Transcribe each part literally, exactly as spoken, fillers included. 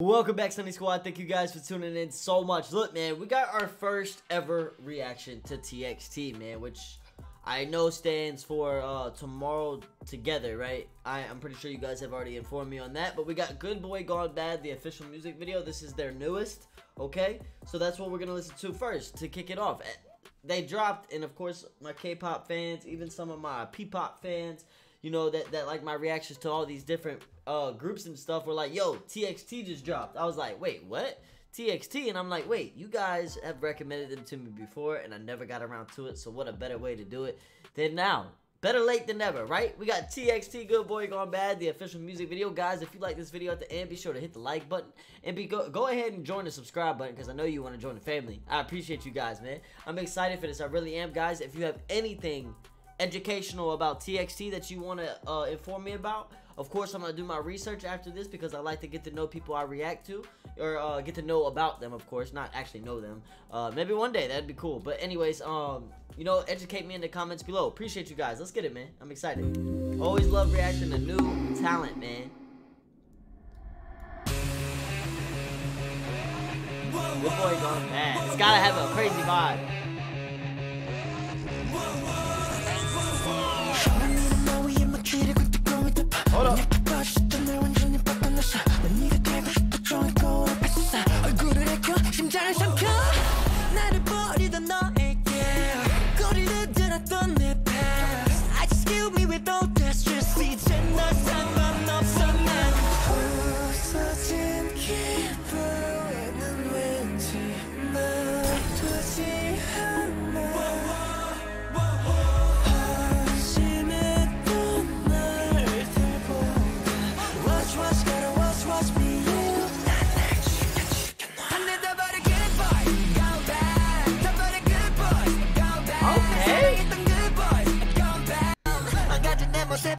Welcome back, Sunny Squad. Thank you guys for tuning in so much. Look, man, we got our first ever reaction to T X T, man, which I know stands for uh, Tomorrow Together, right? I, I'm pretty sure you guys have already informed me on that, but we got Good Boy Gone Bad, the official music video. This is their newest, okay? So that's what we're going to listen to first to kick it off. They dropped, and of course, my K-pop fans, even some of my P-pop fans, you know, that, that like my reactions to all these different uh, groups and stuff were like, yo, T X T just dropped. I was like, wait, what? T X T? And I'm like, wait, you guys have recommended them to me before and I never got around to it. So what a better way to do it than now. Better late than never, right? We got T X T, Good Boy Gone Bad, the official music video. Guys, if you like this video at the end, be sure to hit the like button. And be go, go ahead and join the subscribe button because I know you want to join the family. I appreciate you guys, man. I'm excited for this. I really am, guys. If you have anything educational about T X T that you want to uh, inform me about, of course I'm gonna do my research after this because I like to get to know people I react to, or uh, get to know about them, of course, not actually know them. Uh, maybe one day, that'd be cool. But anyways, um, you know, educate me in the comments below. Appreciate you guys. Let's get it, man. I'm excited. Always love reacting to new talent, man. Good Boy Gone Bad. It's gotta have a crazy vibe. Hold up.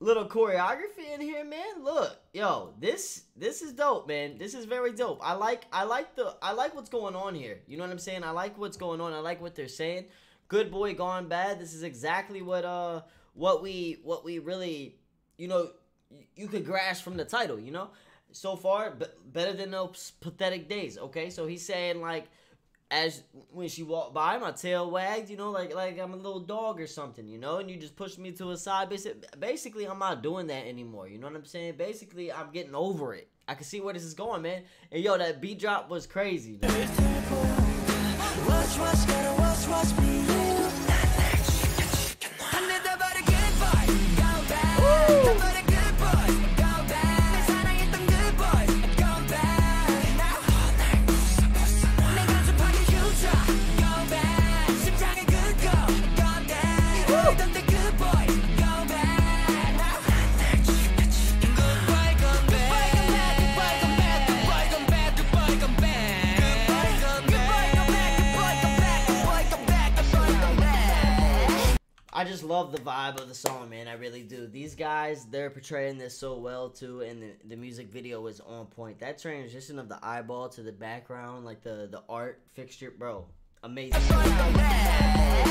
Little choreography in here, man. Look, yo, this this is dope, man. This is very dope. I like I like the I like what's going on here. You know what I'm saying? I like what's going on. I like what they're saying. Good Boy Gone Bad. This is exactly what uh what we what we really, you know, you could grasp from the title, you know? So far, but better than those pathetic days, okay? So he's saying like, as when she walked by, my tail wagged, you know, like like I'm a little dog or something, you know, and you just pushed me to a side. Basically, I'm not doing that anymore, you know what I'm saying? Basically, I'm getting over it. I can see where this is going, man. And, yo, that beat drop was crazy. I just love the vibe of the song, man. I really do. These guys, they're portraying this so well, too, and the, the music video is on point. That transition of the eyeball to the background, like the, the art fixture, bro, amazing. Okay, I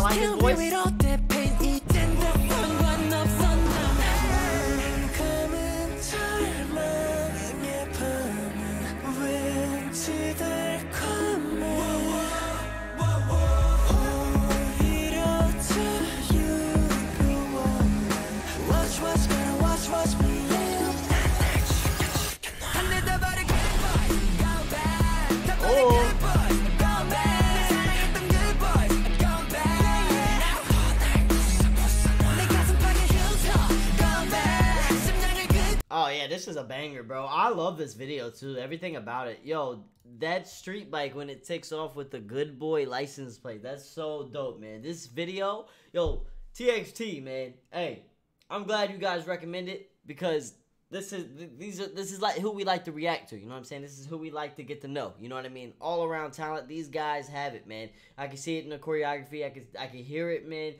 like his voice. Oh, yeah, this is a banger, bro. I love this video, too. Everything about it. Yo, that street bike when it takes off with the Good Boy license plate. That's so dope, man. This video, yo, T X T, man. Hey, I'm glad you guys recommend it because this is these are this is like who we like to react to. You know what I'm saying? This is who we like to get to know. You know what I mean? All around talent. These guys have it, man. I can see it in the choreography. I can I can hear it, man.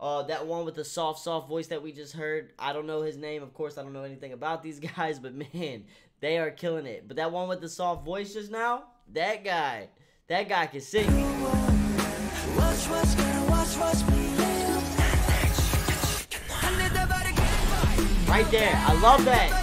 Uh, that one with the soft, soft voice that we just heard, I don't know his name. Of course, I don't know anything about these guys, but man, They are killing it. But that one with the soft voice just now, that guy, that guy can sing. Watch, watch, girl, watch, watch me. Right there, I love that.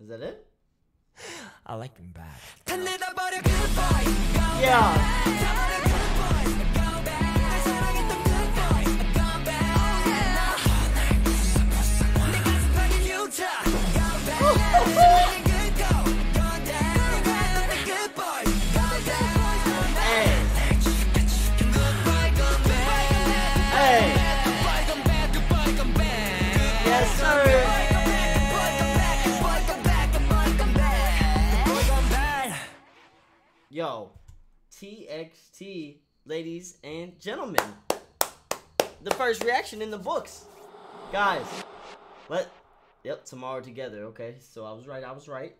Is that it? I like them back. Yeah. Yo, T X T, ladies and gentlemen, the first reaction in the books, guys. What? Yep, tomorrow together. Okay, so I was right. I was right,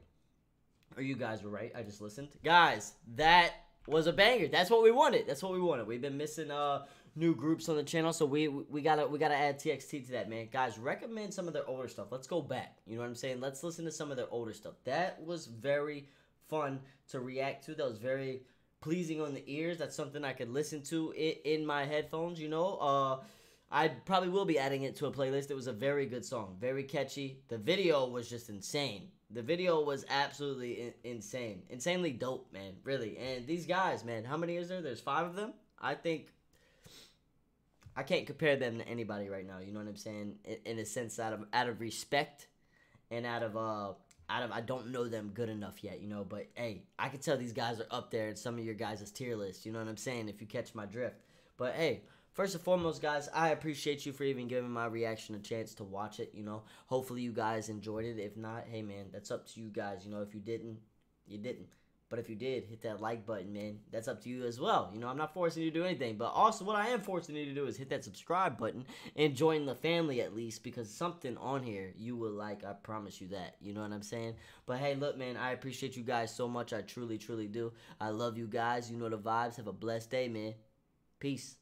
or you guys were right. I just listened, guys. That was a banger. That's what we wanted. That's what we wanted. We've been missing uh new groups on the channel, so we we gotta we gotta add T X T to that, man. Guys, recommend some of their older stuff. Let's go back. You know what I'm saying? Let's listen to some of their older stuff. That was very fun to react to. That was very pleasing on the ears. That's something I could listen to it in my headphones, you know. uh I probably will be adding it to a playlist. It was a very good song, very catchy. The video was just insane. The video was absolutely in insane insanely dope, man, really. And these guys, man, how many is there? There's five of them, I think. I can't compare them to anybody right now, you know what I'm saying, in, in a sense, out of out of respect and out of uh Out of, I don't know them good enough yet, you know, but hey, I can tell these guys are up there in some of your guys' tier list, you know what I'm saying, if you catch my drift. But hey, first and foremost, guys, I appreciate you for even giving my reaction a chance to watch it, you know. Hopefully you guys enjoyed it. If not, hey, man, that's up to you guys, you know. If you didn't, you didn't. But if you did, hit that like button, man. That's up to you as well. You know, I'm not forcing you to do anything. But also, what I am forcing you to do is hit that subscribe button and join the family at least, because something on here you will like. I promise you that. You know what I'm saying? But hey, look, man, I appreciate you guys so much. I truly, truly do. I love you guys. You know the vibes. Have a blessed day, man. Peace.